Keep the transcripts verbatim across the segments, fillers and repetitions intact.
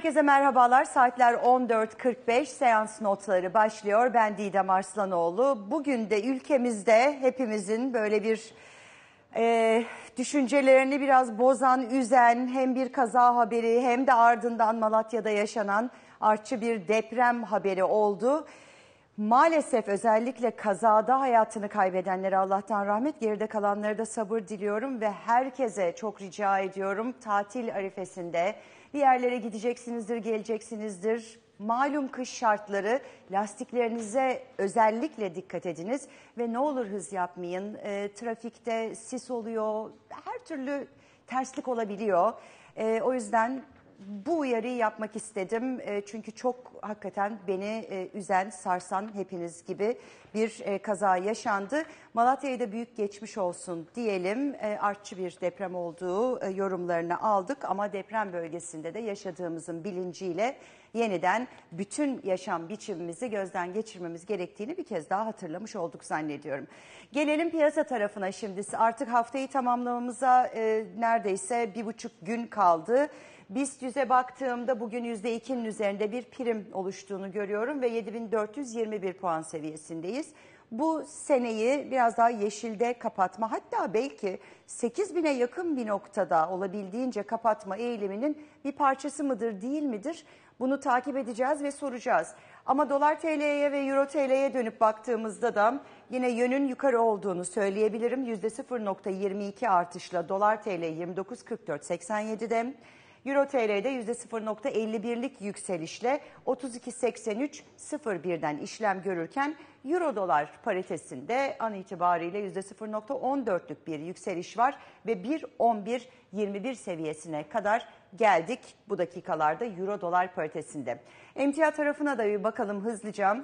Herkese merhabalar. Saatler on dört kırk beş. Seans Notları başlıyor. Ben Didem Arslanoğlu. Bugün de ülkemizde hepimizin böyle bir e, düşüncelerini biraz bozan, üzen hem bir kaza haberi hem de ardından Malatya'da yaşanan artçı bir deprem haberi oldu. Maalesef özellikle kazada hayatını kaybedenlere Allah'tan rahmet, geride kalanlara da sabır diliyorum ve herkese çok rica ediyorum, tatil arifesinde bir yerlere gideceksinizdir, geleceksinizdir. Malum kış şartları, lastiklerinize özellikle dikkat ediniz ve ne olur hız yapmayın. E, trafikte sis oluyor, her türlü terslik olabiliyor. E, o yüzden bu uyarıyı yapmak istedim. E, çünkü çok hakikaten beni e, üzen, sarsan hepiniz gibi bir e, kaza yaşandı. Malatya'ya da büyük geçmiş olsun diyelim. E, artçı bir deprem olduğu e, yorumlarını aldık ama deprem bölgesinde de yaşadığımızın bilinciyle yeniden bütün yaşam biçimimizi gözden geçirmemiz gerektiğini bir kez daha hatırlamış olduk zannediyorum. Gelelim piyasa tarafına şimdi. Artık haftayı tamamlamamıza e, neredeyse bir buçuk gün kaldı. BIST yüze baktığımda bugün yüzde ikinin üzerinde bir prim oluştuğunu görüyorum ve yedi bin dört yüz yirmi bir puan seviyesindeyiz. Bu seneyi biraz daha yeşilde kapatma, hatta belki sekiz bine yakın bir noktada olabildiğince kapatma eğiliminin bir parçası mıdır değil midir? Bunu takip edeceğiz ve soracağız. Ama dolar T L'ye ve euro T L'ye dönüp baktığımızda da yine yönün yukarı olduğunu söyleyebilirim. yüzde sıfır nokta yirmi iki artışla dolar T L yirmi dokuz kırk dört seksen yedi'de. Euro T L'de yüzde sıfır nokta elli bir'lik yükselişle otuz iki seksen üç sıfır bir'den işlem görürken Euro dolar paritesinde an itibariyle yüzde sıfır nokta on dört'lük bir yükseliş var ve bir on bir yirmi bir seviyesine kadar geldik bu dakikalarda Euro dolar paritesinde. Emtia tarafına da bir bakalım hızlıca.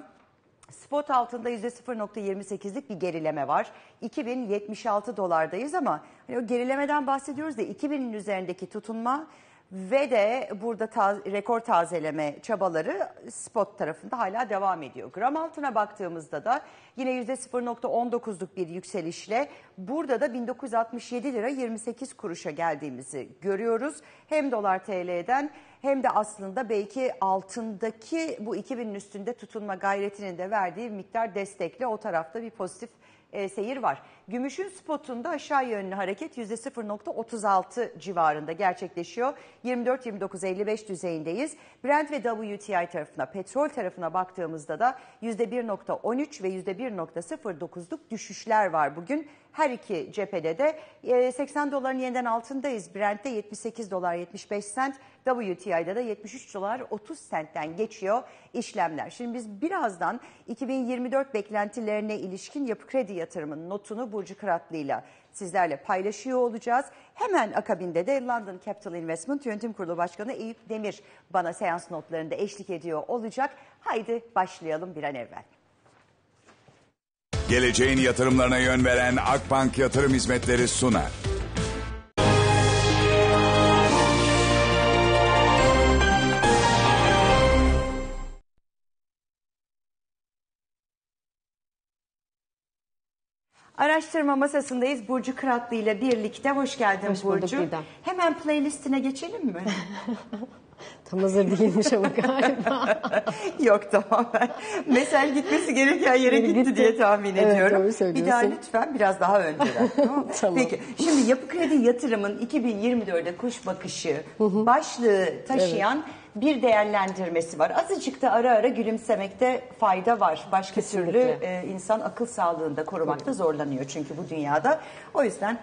Spot altında yüzde sıfır nokta yirmi sekiz'lik bir gerileme var. iki bin yetmiş altı dolardayız ama hani o gerilemeden bahsediyoruz da iki bin'in üzerindeki tutunma ve de burada taz, rekor tazeleme çabaları spot tarafında hala devam ediyor. Gram altına baktığımızda da yine yüzde sıfır nokta on dokuz'luk bir yükselişle burada da bin dokuz yüz altmış yedi lira yirmi sekiz kuruşa geldiğimizi görüyoruz. Hem dolar T L'den hem de aslında belki altındaki bu iki bin'in üstünde tutunma gayretinin de verdiği miktar destekle o tarafta bir pozitif E, seyir var. Gümüşün spotunda aşağı yönlü hareket yüzde sıfır nokta otuz altı civarında gerçekleşiyor. yirmi dört yirmi dokuz elli beş düzeyindeyiz. Brent ve W T I tarafına, petrol tarafına baktığımızda da yüzde bir nokta on üç ve yüzde bir nokta sıfır dokuz'luk düşüşler var bugün. Her iki cephede de e, seksen doların yeniden altındayız. Brent'te yetmiş sekiz dolar yetmiş beş sent, W T I'da da yetmiş üç dolar otuz sentten geçiyor işlemler. Şimdi biz birazdan iki bin yirmi dört beklentilerine ilişkin Yapı Kredi Yatırım'ın notunu Burcu Kıratlı ile sizlerle paylaşıyor olacağız. Hemen akabinde de London Capital Investment Yönetim Kurulu Başkanı Eyüp Demir bana seans notlarında eşlik ediyor olacak. Haydi başlayalım bir an evvel. Geleceğin yatırımlarına yön veren Akbank Yatırım Hizmetleri sunar. Araştırma masasındayız. Burcu Kıratlı ile birlikte. Hoş geldin Hoş bulduk, Burcu. Birden. Hemen playlistine geçelim mi? Tam hazır değilmiş ama galiba. Yok, tamam. Mesel gitmesi gereken yere gitti, gitti diye tahmin evet, ediyorum. Bir daha lütfen biraz daha önceden. Tamam. Tamam. Peki, şimdi Yapı Kredi Yatırım'ın iki bin yirmi dört'e kuş bakışı başlığı taşıyan evet. bir değerlendirmesi var. Azıcık da ara ara gülümsemekte fayda var. Başka Kesinlikle. türlü e, insan akıl sağlığını da korumakta zorlanıyor çünkü bu dünyada. O yüzden...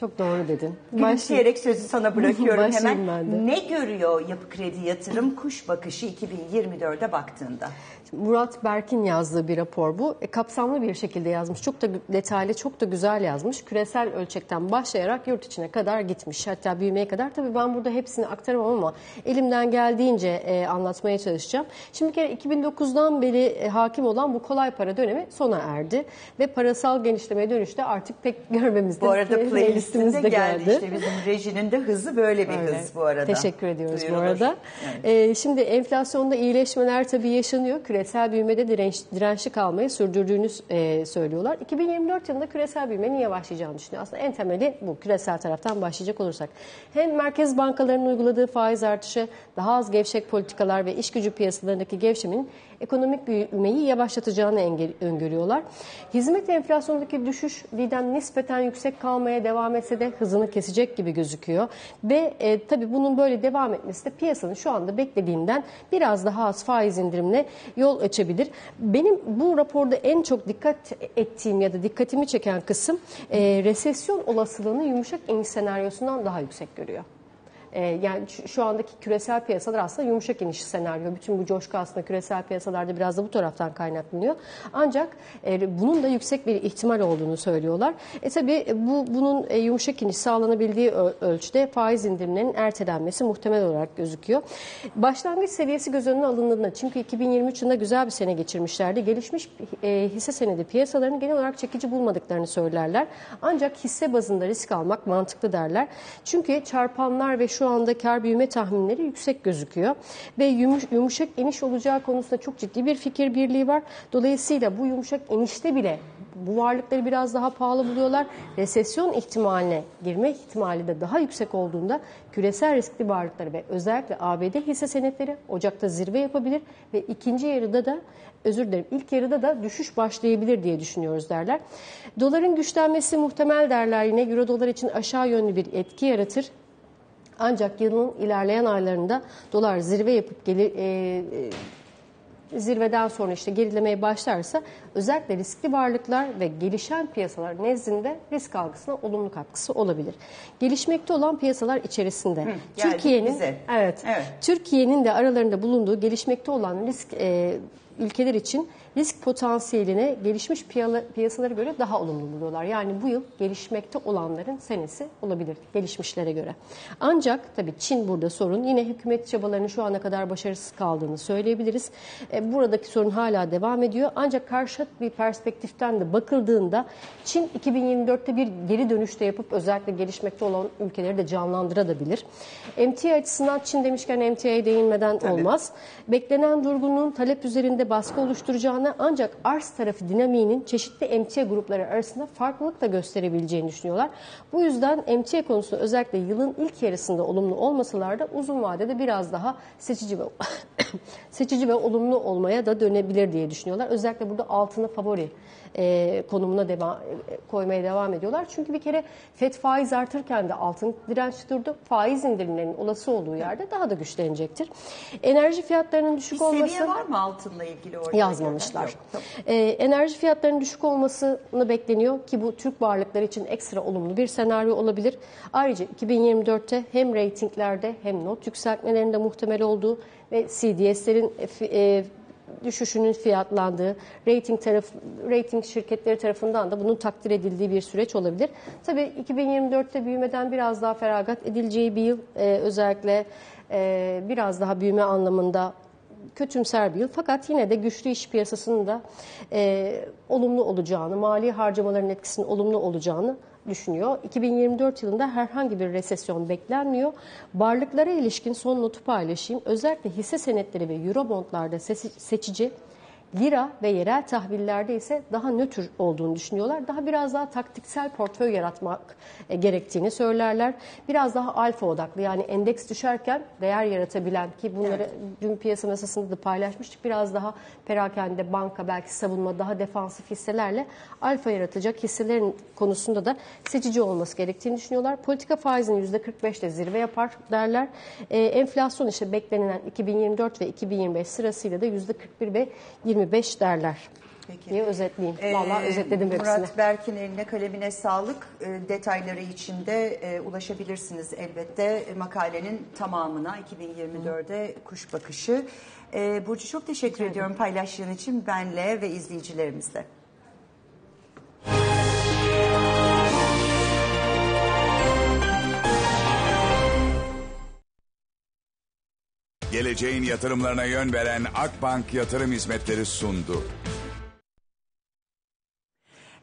Çok doğru dedin. Gülümseyerek sözü sana bırakıyorum hemen. Ne görüyor Yapı Kredi Yatırım kuş bakışı iki bin yirmi dört'e baktığında? Murat Berk'in yazdığı bir rapor bu. E, kapsamlı bir şekilde yazmış. Çok da detaylı, çok da güzel yazmış. Küresel ölçekten başlayarak yurt içine kadar gitmiş. Hatta büyümeye kadar. Tabii ben burada hepsini aktaramam ama elimden geldiğince e, anlatmaya çalışacağım. Şimdi bir kere iki bin dokuz'dan beri e, hakim olan bu kolay para dönemi sona erdi. Ve parasal genişlemeye dönüşte artık pek görmemiz de... Bu arada playlist Sesimiz de geldi. geldi. İşte bizim rejinin de hızı böyle bir Öyle. hız bu arada. Teşekkür ediyoruz Duyurulur. bu arada. Evet. Ee, şimdi enflasyonda iyileşmeler tabii yaşanıyor. Küresel büyümede direnç, dirençli kalmayı sürdürdüğünü e, söylüyorlar. iki bin yirmi dört yılında küresel büyümenin yavaşlayacağını düşünüyor. Aslında en temeli bu, küresel taraftan başlayacak olursak. Hem merkez bankalarının uyguladığı faiz artışı, daha az gevşek politikalar ve iş gücü piyasalarındaki gevşemenin ekonomik büyümeyi yavaşlatacağını engel, öngörüyorlar. Hizmet enflasyonundaki düşüş birden nispeten yüksek kalmaya devam etse de hızını kesecek gibi gözüküyor. Ve e, tabii bunun böyle devam etmesi de piyasanın şu anda beklediğinden biraz daha az faiz indirimine yol açabilir. Benim bu raporda en çok dikkat ettiğim ya da dikkatimi çeken kısım e, resesyon olasılığını yumuşak iniş senaryosundan daha yüksek görüyor. Yani şu andaki küresel piyasalar aslında yumuşak iniş senaryo. Bütün bu coşku aslında küresel piyasalarda biraz da bu taraftan kaynaklanıyor. Ancak bunun da yüksek bir ihtimal olduğunu söylüyorlar. E tabii bu, bunun yumuşak iniş sağlanabildiği ölçüde faiz indirimlerinin ertelenmesi muhtemel olarak gözüküyor. Başlangıç seviyesi göz önüne alındığında, çünkü iki bin yirmi üç yılında güzel bir sene geçirmişlerdi. Gelişmiş hisse senedi piyasalarını genel olarak çekici bulmadıklarını söylerler. Ancak hisse bazında risk almak mantıklı derler. Çünkü çarpanlar ve şu Şu anda kar büyüme tahminleri yüksek gözüküyor ve yumuşak iniş olacağı konusunda çok ciddi bir fikir birliği var. Dolayısıyla bu yumuşak inişte bile bu varlıkları biraz daha pahalı buluyorlar. Resesyon ihtimaline girme ihtimali de daha yüksek olduğunda küresel riskli varlıkları ve özellikle A B D hisse senetleri Ocak'ta zirve yapabilir ve ikinci yarıda da özür dilerim ilk yarıda da düşüş başlayabilir diye düşünüyoruz derler. Doların güçlenmesi muhtemel derler yine. Euro dolar için aşağı yönlü bir etki yaratır. Ancak yılın ilerleyen aylarında dolar zirve yapıp gelir, e, e, zirveden sonra işte gerilemeye başlarsa özellikle riskli varlıklar ve gelişen piyasalar nezdinde risk algısına olumlu katkısı olabilir. Gelişmekte olan piyasalar içerisinde Türkiye'nin evet, evet. Türkiye'nin de aralarında bulunduğu gelişmekte olan risk e, ülkeler için risk potansiyeline gelişmiş piyasalara göre daha olumlu buluyorlar. Yani bu yıl gelişmekte olanların senesi olabilir gelişmişlere göre. Ancak tabii Çin burada sorun. Yine hükümet çabalarının şu ana kadar başarısız kaldığını söyleyebiliriz. E, buradaki sorun hala devam ediyor. Ancak karşıt bir perspektiften de bakıldığında Çin iki bin yirmi dörtte bir geri dönüşte yapıp özellikle gelişmekte olan ülkeleri de canlandırabilir. M T A açısından Çin demişken M T A'ya değinmeden tabii. olmaz. Beklenen durgunluğun talep üzerinde baskı oluşturacağını, ancak arz tarafı dinamiğinin çeşitli emtia grupları arasında farklılık da gösterebileceğini düşünüyorlar. Bu yüzden emtia konusunda özellikle yılın ilk yarısında olumlu olmasalar da uzun vadede biraz daha seçici ve seçici ve olumlu olmaya da dönebilir diye düşünüyorlar. Özellikle burada altını favori e, konumuna devam, e, koymaya devam ediyorlar. Çünkü bir kere F E D faiz artırken de altın dirençli durdu. Faiz indirimlerinin olası olduğu yerde daha da güçlenecektir. Enerji fiyatlarının düşük bir olması... Bir seviye var mı altınla ilgili orada? Yazmamış. Yok, tamam. ee, enerji fiyatlarının düşük olmasını bekleniyor ki bu Türk varlıkları için ekstra olumlu bir senaryo olabilir. Ayrıca iki bin yirmi dörtte hem reytinglerde hem not yükseltmelerinde muhtemel olduğu ve C D S'lerin e, düşüşünün fiyatlandığı, rating taraf, rating şirketleri tarafından da bunun takdir edildiği bir süreç olabilir. Tabii iki bin yirmi dörtte büyümeden biraz daha feragat edileceği bir yıl, e, özellikle e, biraz daha büyüme anlamında kötümser bir yıl, fakat yine de güçlü iş piyasasının da e, olumlu olacağını, mali harcamaların etkisinin olumlu olacağını düşünüyor. iki bin yirmi dört yılında herhangi bir resesyon beklenmiyor. Varlıklara ilişkin son notu paylaşayım. Özellikle hisse senetleri ve eurobondlarda seçici, lira ve yerel tahvillerde ise daha nötr olduğunu düşünüyorlar. Daha biraz daha taktiksel portföy yaratmak gerektiğini söylerler. Biraz daha alfa odaklı, yani endeks düşerken değer yaratabilen, ki bunları evet. dün piyasa masasında da paylaşmıştık. Biraz daha perakende, banka, belki savunma, daha defansif hisselerle alfa yaratacak hisselerin konusunda da seçici olması gerektiğini düşünüyorlar. Politika faizini yüzde kırk beşte zirve yapar derler. Ee, enflasyon işte beklenilen iki bin yirmi dört ve iki bin yirmi beş sırasıyla da yüzde kırk bir ve yirmi beş derler. Peki. Diye özetleyeyim. Ee, Vallahi özetledim hepsini. Murat Berk'in eline kalemine sağlık. E, detayları için de e, ulaşabilirsiniz elbette e, makalenin tamamına. iki bin yirmi dörde kuş bakışı. E, Burcu çok teşekkür Rica ediyorum paylaştığın için benle ve izleyicilerimizle. Geleceğin yatırımlarına yön veren Akbank Yatırım Hizmetleri sundu.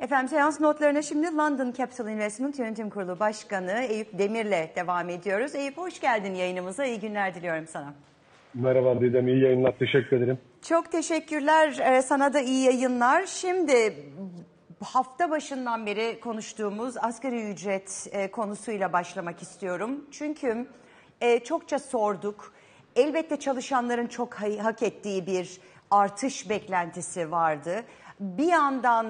Efendim seans notlarına şimdi London Capital Investment Yönetim Kurulu Başkanı Eyüp Demir'le devam ediyoruz. Eyüp hoş geldin yayınımıza. İyi günler diliyorum sana. Merhaba Didem, iyi yayınlar. Teşekkür ederim. Çok teşekkürler. Sana da iyi yayınlar. Şimdi hafta başından beri konuştuğumuz asgari ücret konusuyla başlamak istiyorum. Çünkü çokça sorduk. Elbette çalışanların çok hak ettiği bir artış beklentisi vardı. Bir yandan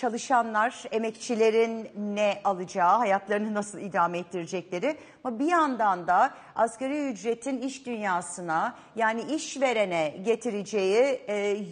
çalışanlar, emekçilerin ne alacağı, hayatlarını nasıl idame ettirecekleri, ama bir yandan da asgari ücretin iş dünyasına, yani işverene getireceği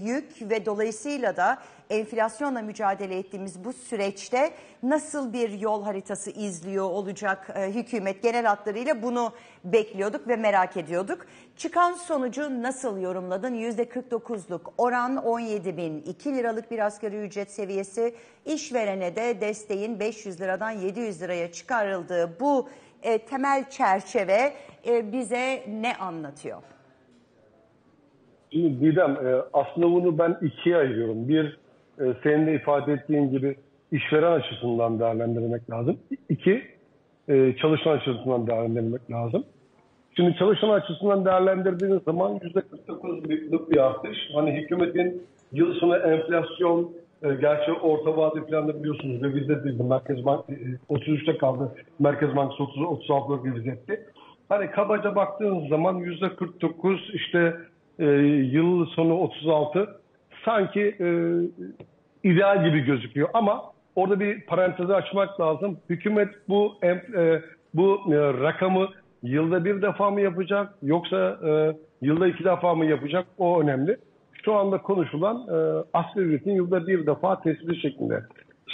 yük ve dolayısıyla da enflasyonla mücadele ettiğimiz bu süreçte nasıl bir yol haritası izliyor olacak hükümet, genel hatlarıyla bunu bekliyorduk ve merak ediyorduk. Çıkan sonucu nasıl yorumladın? yüzde kırk dokuzluk oran, on yedi bin iki liralık bir asgari ücret seviyesi, işverene de desteğin beş yüz liradan yedi yüz liraya çıkarıldığı bu e, temel çerçeve e, bize ne anlatıyor? Şimdi Didem, aslında bunu ben ikiye ayırıyorum. Bir, senin de ifade ettiğin gibi işveren açısından değerlendirmek lazım. İki, çalışan açısından değerlendirmek lazım. Şimdi çalışan açısından değerlendirdiğiniz zaman yüzde kırk dokuzluk bir artış. Hani hükümetin yıl sonu enflasyon, gerçi orta vade planını biliyorsunuz revize değildi. Merkez Bankası otuz üçte kaldı. Merkez Bankası otuz altıda revize etti. Hani kabaca baktığınız zaman yüzde kırk dokuz işte e, yıl sonu otuz altı sanki e, ideal gibi gözüküyor. Ama orada bir parantezi açmak lazım. Hükümet bu e, bu e, rakamı yılda bir defa mı yapacak, yoksa e, yılda iki defa mı yapacak, o önemli. Şu anda konuşulan e, asgari ücretin yılda bir defa tespiti şeklinde.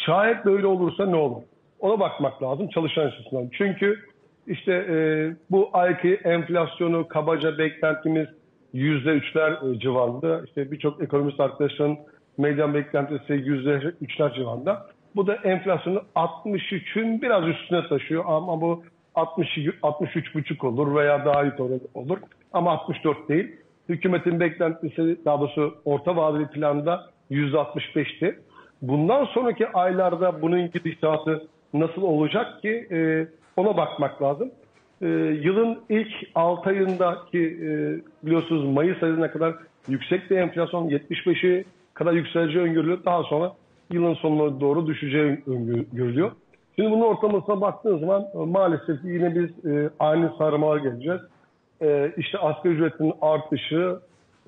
Şayet böyle olursa ne olur? Ona bakmak lazım çalışan açısından. Çünkü işte e, bu ayki enflasyonu kabaca beklentimiz yüzde üçler e, civarında. İşte birçok ekonomist arkadaşın medyan beklentisi yüzde üçler civarında. Bu da enflasyonu altmış üçün biraz üstüne taşıyor, ama bu altmış, altmış üç buçuk olur veya daha yukarı olur, ama altmış dört değil. Hükümetin beklentisi, daha doğrusu orta vadeli planda yüzde altmış beşti. Bundan sonraki aylarda bunun gidişatı nasıl olacak ki e, ona bakmak lazım. E, yılın ilk altı ayındaki e, biliyorsunuz Mayıs ayına kadar yüksek bir enflasyon, yetmiş beşi kadar yükseleceği öngörülüyor. Daha sonra yılın sonuna doğru düşeceği öngörülüyor. Şimdi bunun ortalamasına baktığınız zaman maalesef yine biz e, aynı sarmağa geleceğiz. E, işte asgari ücretin artışı,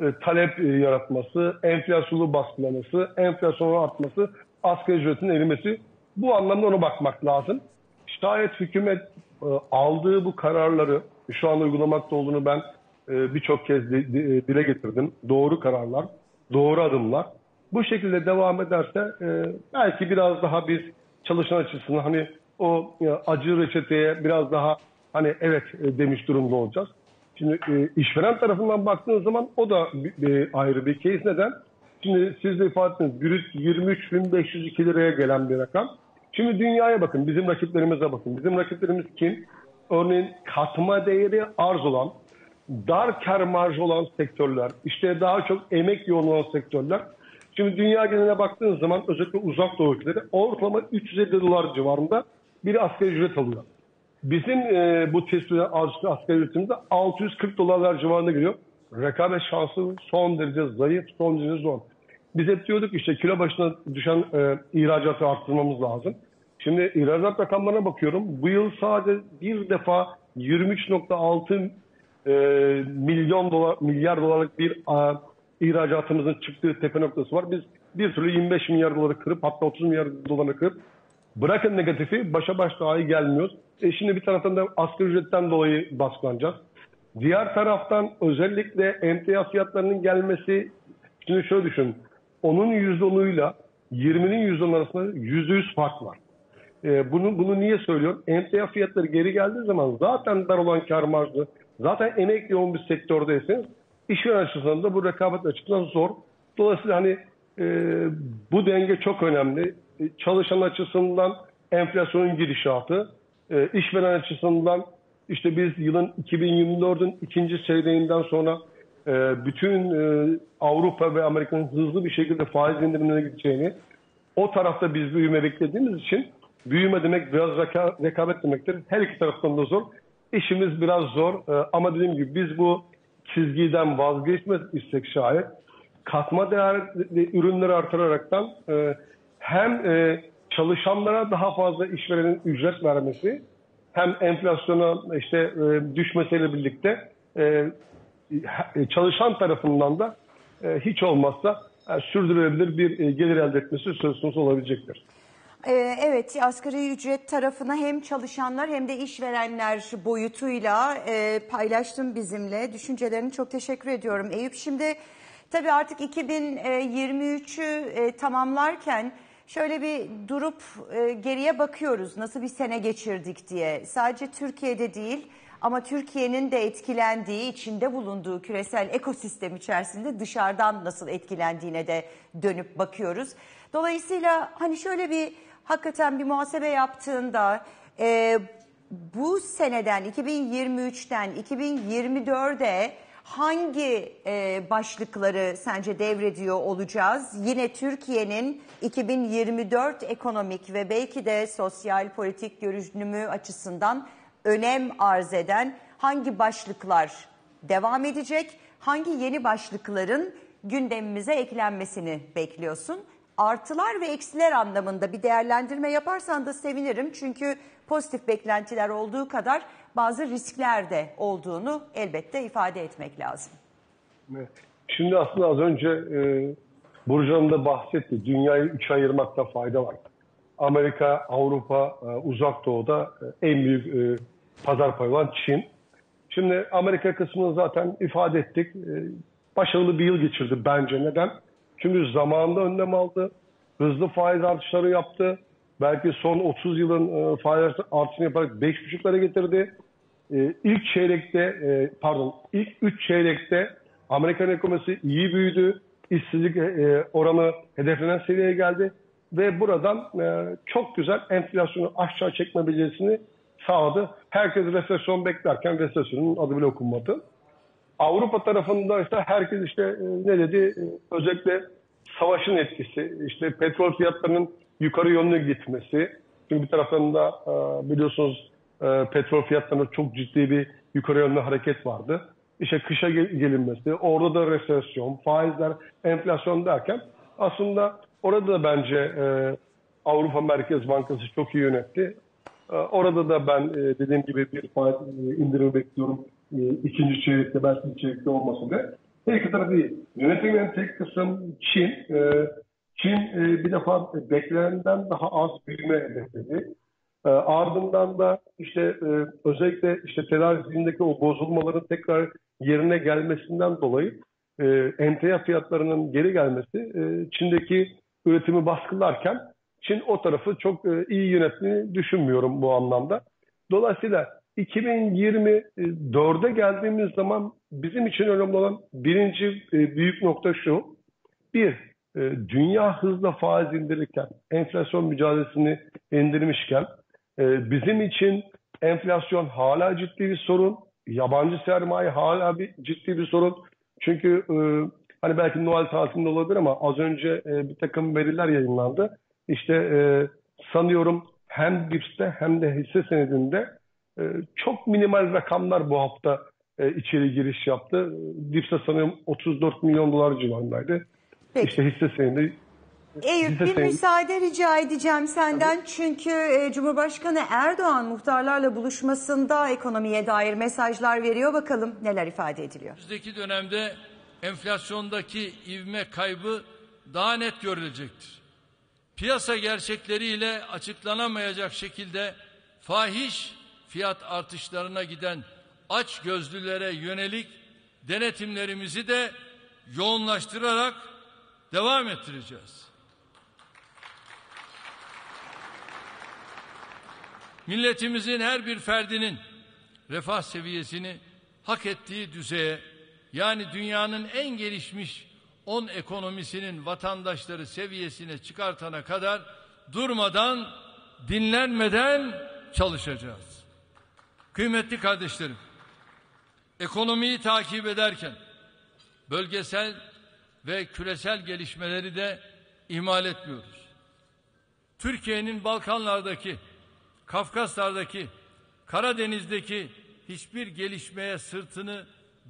e, talep e, yaratması, enflasyonu baskılaması, enflasyonun artması, asgari ücretin erimesi. Bu anlamda ona bakmak lazım. Şayet hükümet e, aldığı bu kararları, şu an uygulamakta olduğunu ben e, birçok kez di, di, dile getirdim. Doğru kararlar, doğru adımlar. Bu şekilde devam ederse e, belki biraz daha biz çalışan açısından hani o ya, acı reçeteye biraz daha hani evet e, demiş durumda olacağız. Şimdi e, işveren tarafından baktığınız zaman o da e, ayrı bir case. Neden? Şimdi siz de ifade ettiniz, brüt yirmi üç bin beş yüz iki liraya gelen bir rakam. Şimdi dünyaya bakın, bizim rakiplerimize bakın. Bizim rakiplerimiz kim? Örneğin katma değeri arz olan, dar kar marjı olan sektörler, işte daha çok emek yoğun olan sektörler. Şimdi dünya geneline baktığınız zaman özellikle uzak doğu ülkeleri ortalama üç yüz elli dolar civarında bir asgari ücret alıyor. Bizim e, bu tespitler asgari ücretimizde altı yüz kırk dolarlar civarında geliyor. Rekabet şansı son derece zayıf, son derece zor. Biz hep diyorduk işte kilo başına düşen e, ihracatı arttırmamız lazım. Şimdi ihracat rakamlarına bakıyorum. Bu yıl sadece bir defa yirmi üç nokta altı e, milyon dolar, milyar dolarlık bir a, ihracatımızın çıktığı tepe noktası var. Biz bir türlü yirmi beş milyar doları kırıp, hatta otuz milyar doları kırıp, bırakın negatifi, başa baş dahi gelmiyoruz. E şimdi bir taraftan da asgari ücretten dolayı baskılanacağız. Diğer taraftan özellikle emtia fiyatlarının gelmesi, şimdi şöyle düşün, onun yüzde onuyla yirminin yüzde onu arasında yüzde yüz fark var. E bunu, bunu niye söylüyorum? Emtia fiyatları geri geldiği zaman zaten dar olan kar marjı, zaten emek yoğun bir sektördeyseniz, İşveren açısından da bu rekabet açısından zor. Dolayısıyla hani e, bu denge çok önemli. E, çalışan açısından enflasyonun gidişatı, e, işveren açısından işte biz yılın iki bin yirmi dördün ikinci çeyreğinden sonra e, bütün e, Avrupa ve Amerika'nın hızlı bir şekilde faiz indirimlerine gideceğini, O tarafta biz büyüme beklediğimiz için büyüme demek biraz rekabet demektir. Her iki taraftan da zor. İşimiz biraz zor ee, ama dediğim gibi biz bu çizgiden vazgeçmez istek şayet katma değer ürünleri artıraraktan e, hem e, çalışanlara daha fazla işverenin ücret vermesi hem enflasyona işte e, düşmesiyle birlikte e, çalışan tarafından da e, hiç olmazsa e, sürdürülebilir bir e, gelir elde etmesi söz konusu olabilecektir. Evet, asgari ücret tarafına hem çalışanlar hem de işverenler boyutuyla paylaştın bizimle. Düşüncelerini çok teşekkür ediyorum Eyüp. Şimdi tabii artık iki bin yirmi üçü tamamlarken şöyle bir durup geriye bakıyoruz. Nasıl bir sene geçirdik diye. Sadece Türkiye'de değil ama Türkiye'nin de etkilendiği, içinde bulunduğu küresel ekosistem içerisinde dışarıdan nasıl etkilendiğine de dönüp bakıyoruz. Dolayısıyla hani şöyle bir hakikaten bir muhasebe yaptığında e, bu seneden iki bin yirmi üçten iki bin yirmi dörde hangi e, başlıkları sence devrediyor olacağız? Yine Türkiye'nin iki bin yirmi dört ekonomik ve belki de sosyal politik görünümü açısından önem arz eden hangi başlıklar devam edecek? Hangi yeni başlıkların gündemimize eklenmesini bekliyorsun? Artılar ve eksiler anlamında bir değerlendirme yaparsan da sevinirim. Çünkü pozitif beklentiler olduğu kadar bazı riskler de olduğunu elbette ifade etmek lazım. Şimdi aslında az önce e, Burcu Hanım da bahsetti. Dünyayı üçe ayırmakta fayda var. Amerika, Avrupa, e, Uzak Doğu'da e, en büyük e, pazar payı olan Çin. Şimdi Amerika kısmını zaten ifade ettik. E, başarılı bir yıl geçirdi bence. Neden? Çünkü zamanında önlem aldı, hızlı faiz artışları yaptı. Belki son otuz yılın faiz artışını yaparak beş buçuklara getirdi. İlk çeyrekte, pardon, ilk üç çeyrekte Amerikan ekonomisi iyi büyüdü. İşsizlik oranı hedeflenen seviyeye geldi ve buradan çok güzel enflasyonu aşağı çekme becerisini sağladı. Herkes resesyon beklerken resesyonun adı bile okunmadı. Avrupa tarafında işte herkes işte ne dedi? Özellikle savaşın etkisi, işte petrol fiyatlarının yukarı yönüne gitmesi. Çünkü bir taraftan da biliyorsunuz petrol fiyatlarında çok ciddi bir yukarı yönlü hareket vardı. İşte kışa gelinmesi, orada da resesyon, faizler, enflasyon derken aslında orada da bence Avrupa Merkez Bankası çok iyi yönetti. Orada da ben dediğim gibi bir faiz indirimi bekliyorum. İkinci çeyrekte, belki ikinci çeyrekte olmasa da. Tek tarafı değil. Yönetimin tek kısım Çin. Çin bir defa beklenenden daha az büyüme hedefledi. Ardından da işte özellikle işte tedavisindeki o bozulmaların tekrar yerine gelmesinden dolayı emtia fiyatlarının geri gelmesi Çin'deki üretimi baskılarken Çin o tarafı çok iyi yönettiğini düşünmüyorum bu anlamda. Dolayısıyla iki bin yirmi dörde geldiğimiz zaman bizim için önemli olan birinci büyük nokta şu. Bir, dünya hızla faiz indirirken, enflasyon mücadelesini indirmişken bizim için enflasyon hala ciddi bir sorun. Yabancı sermaye hala bir ciddi bir sorun. Çünkü hani belki Noel tatilinde olabilir ama az önce bir takım veriler yayınlandı. İşte sanıyorum hem B I P S'te hem de hisse senedinde çok minimal rakamlar bu hafta içeri giriş yaptı. D I P S'te sanıyorum otuz dört milyon dolar civarındaydı. Peki. İşte hisse senedi. Eyüp, bir senedi. müsaade rica edeceğim senden. Evet. Çünkü Cumhurbaşkanı Erdoğan muhtarlarla buluşmasında ekonomiye dair mesajlar veriyor. Bakalım neler ifade ediliyor. Önümüzdeki dönemde enflasyondaki ivme kaybı daha net görülecektir. Piyasa gerçekleriyle açıklanamayacak şekilde fahiş fiyat artışlarına giden açgözlülere yönelik denetimlerimizi de yoğunlaştırarak devam ettireceğiz. Milletimizin her bir ferdinin refah seviyesini hak ettiği düzeye, yani dünyanın en gelişmiş on ekonomisinin vatandaşları seviyesine çıkartana kadar durmadan, dinlenmeden çalışacağız. Kıymetli kardeşlerim, ekonomiyi takip ederken bölgesel ve küresel gelişmeleri de ihmal etmiyoruz. Türkiye'nin Balkanlardaki, Kafkaslardaki, Karadeniz'deki hiçbir gelişmeye sırtını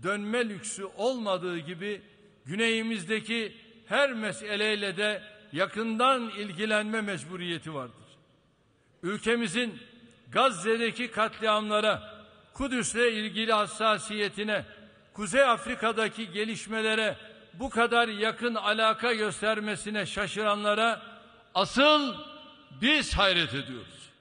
dönme lüksü olmadığı gibi güneyimizdeki her meseleyle de yakından ilgilenme mecburiyeti vardır. Ülkemizin Gazze'deki katliamlara, Kudüs'le ilgili hassasiyetine, Kuzey Afrika'daki gelişmelere bu kadar yakın alaka göstermesine şaşıranlara asıl biz hayret ediyoruz.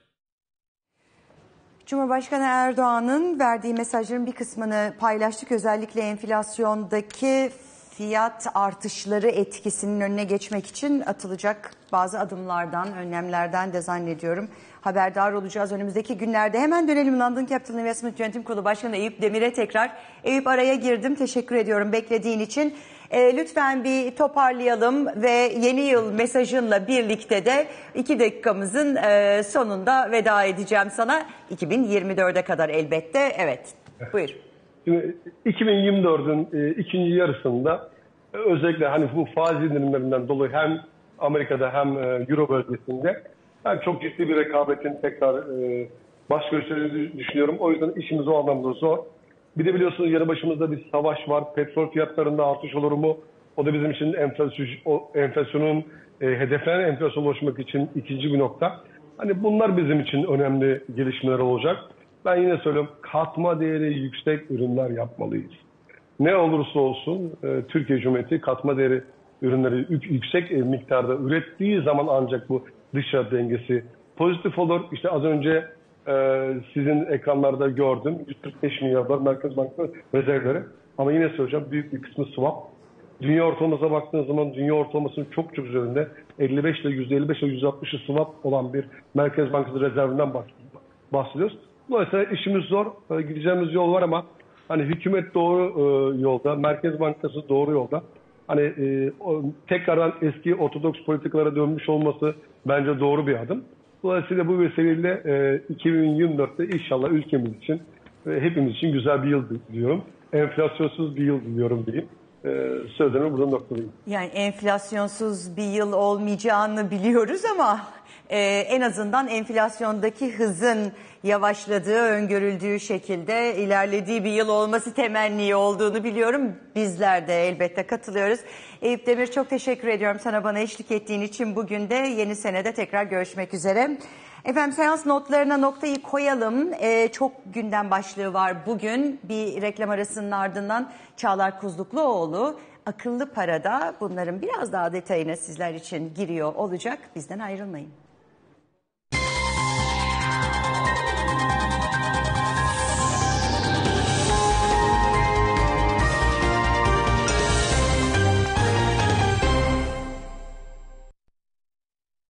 Cumhurbaşkanı Erdoğan'ın verdiği mesajların bir kısmını paylaştık. Özellikle enflasyondaki fiyat artışları etkisinin önüne geçmek için atılacak bazı adımlardan, önlemlerden de zannediyorum haberdar olacağız önümüzdeki günlerde. Hemen dönelim London Capital Investment Yönetim Kurulu Başkanı Eyüp Demir'e tekrar. Eyüp, araya girdim. Teşekkür ediyorum beklediğin için. E, lütfen bir toparlayalım ve yeni yıl mesajınla birlikte de iki dakikamızın e, sonunda veda edeceğim sana. iki bin yirmi dörde kadar elbette. Evet, buyur. iki bin yirmi dördün e, ikinci yarısında e, özellikle hani bu faiz indirimlerinden dolayı hem Amerika'da hem e, Euro bölgesinde hem çok ciddi bir rekabetin tekrar e, baş gösterdiğini düşünüyorum. O yüzden işimiz o anlamda zor. Bir de biliyorsunuz yanı başımızda bir savaş var. Petrol fiyatlarında artış olur mu? O da bizim için enflasyon, enflasyonun e, hedeflenen enflasyona ulaşmak için ikinci bir nokta. Hani bunlar bizim için önemli gelişmeler olacak. Ben yine söylüyorum, katma değeri yüksek ürünler yapmalıyız. Ne olursa olsun e, Türkiye Cumhuriyeti katma değeri ürünleri yüksek miktarda ürettiği zaman ancak bu dışarı dengesi pozitif olur. İşte az önce e, sizin ekranlarda gördüm. yüz kırk beş milyar dolar Merkez Bankası rezervleri. Ama yine söyleyeceğim, büyük bir kısmı swap. Dünya ortalamasına baktığınız zaman dünya ortalamasının çok çok üzerinde elli beş ile yüzde elli beş ile yüzde altmışı swap olan bir Merkez Bankası rezervinden bahsediyoruz. Dolayısıyla işimiz zor, gideceğimiz yol var ama hani hükümet doğru yolda, Merkez Bankası doğru yolda. Hani e, tekrardan eski ortodoks politikalara dönmüş olması bence doğru bir adım. Dolayısıyla bu vesileyle e, iki bin yirmi dörtte inşallah ülkemiz için ve hepimiz için güzel bir yıl diliyorum. Enflasyonsuz bir yıl diliyorum diyeyim. Ee, sözlerimi burada noktalayayım. Yani enflasyonsuz bir yıl olmayacağını biliyoruz ama e, en azından enflasyondaki hızın yavaşladığı, öngörüldüğü şekilde ilerlediği bir yıl olması temenni olduğunu biliyorum. Bizler de elbette katılıyoruz. Eyüp Demir, çok teşekkür ediyorum sana bana eşlik ettiğin için. Bugün de yeni senede tekrar görüşmek üzere. Efendim, seans notlarına noktayı koyalım. Ee, çok gündem başlığı var bugün. Bir reklam arasının ardından Çağlar Kuzlukluoğlu akıllı parada bunların biraz daha detayına sizler için giriyor olacak. Bizden ayrılmayın.